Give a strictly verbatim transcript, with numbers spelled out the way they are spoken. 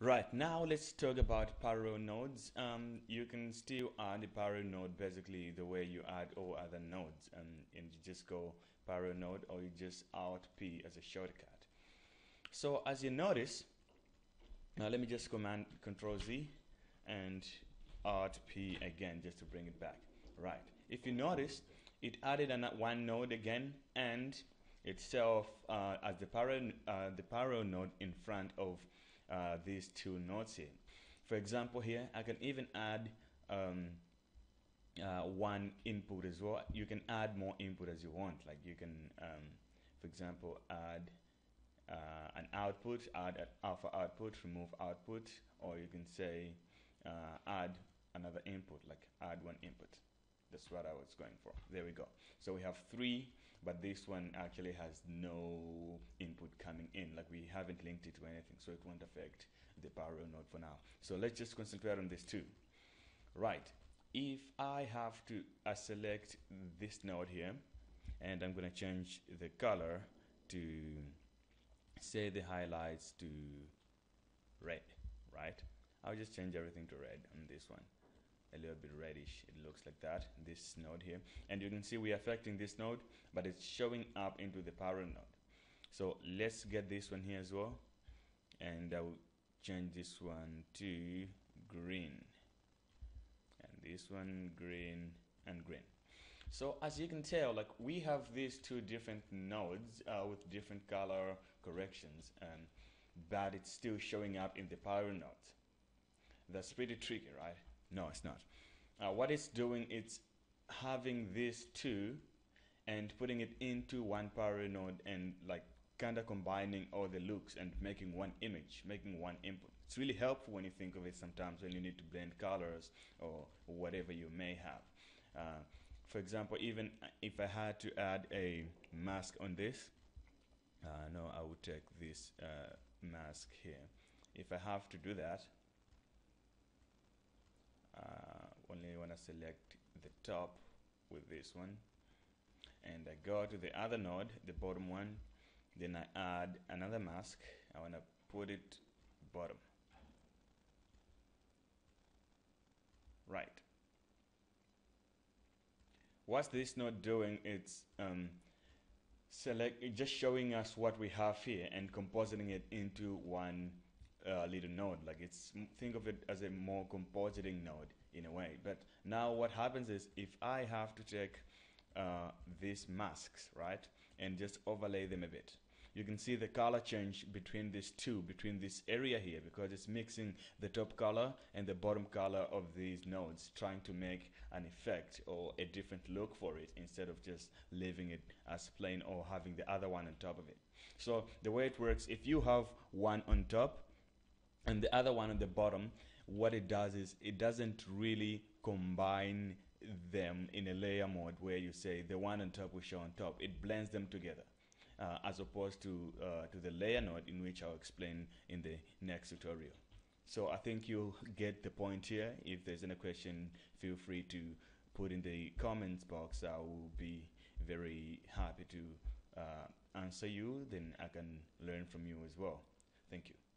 Right, now let's talk about parallel nodes. Um, you can still add a parallel node basically the way you add all other nodes, and, and you just go parallel node or you just alt P as a shortcut. So as you notice, now let me just command control Z and alt P again just to bring it back. Right, if you notice, it added an, one node again and itself uh, as the parallel, uh, the parallel node in front of uh, these two nodes here. For example here, I can even add um, uh, one input as well. You can add more input as you want. Like you can, um, for example, add uh, an output, add an alpha output, remove output, or you can say uh, add another input, like add one input. That's what I was going for. There we go. So we have three, but this one actually has no input coming in. Like we haven't linked it to anything, so it won't affect the parallel node for now. So let's just concentrate on this two. Right. If I have to I select this node here, and I'm going to change the color to, say, the highlights to red, right? I'll just change everything to red on this one. A little bit reddish, it looks like that, this node here. And you can see we're affecting this node, but it's showing up into the parallel node. So let's get this one here as well. And I will change this one to green. And this one, green, and green. So as you can tell, like we have these two different nodes uh, with different color corrections, um, but it's still showing up in the parallel node. That's pretty tricky, right? No, it's not. Uh, what it's doing, it's having these two and putting it into one parallel node and like kind of combining all the looks and making one image, making one input. It's really helpful when you think of it sometimes when you need to blend colors or whatever you may have. Uh, for example, even if I had to add a mask on this, uh, no, I would take this uh, mask here. If I have to do that, Uh, only when I select the top with this one and I go to the other node, the bottom one, then I add another mask. I want to put it bottom. Right. What's this node doing? It's um, select it's just showing us what we have here and compositing it into one Uh, little node. Like it's think of it as a more compositing node in a way. But now what happens is if I have to take uh, these masks, right, and just overlay them a bit, you can see the color change between these two, between this area here, because it's mixing the top color and the bottom color of these nodes, trying to make an effect or a different look for it instead of just leaving it as plain or having the other one on top of it. So the way it works, if you have one on top and the other one at the bottom, what it does is it doesn't really combine them in a layer mode where you say the one on top will show on top. It blends them together uh, as opposed to, uh, to the layer node, in which I'll explain in the next tutorial. So I think you'll get the point here. If there's any question, feel free to put in the comments box. I will be very happy to uh, answer you. Then I can learn from you as well. Thank you.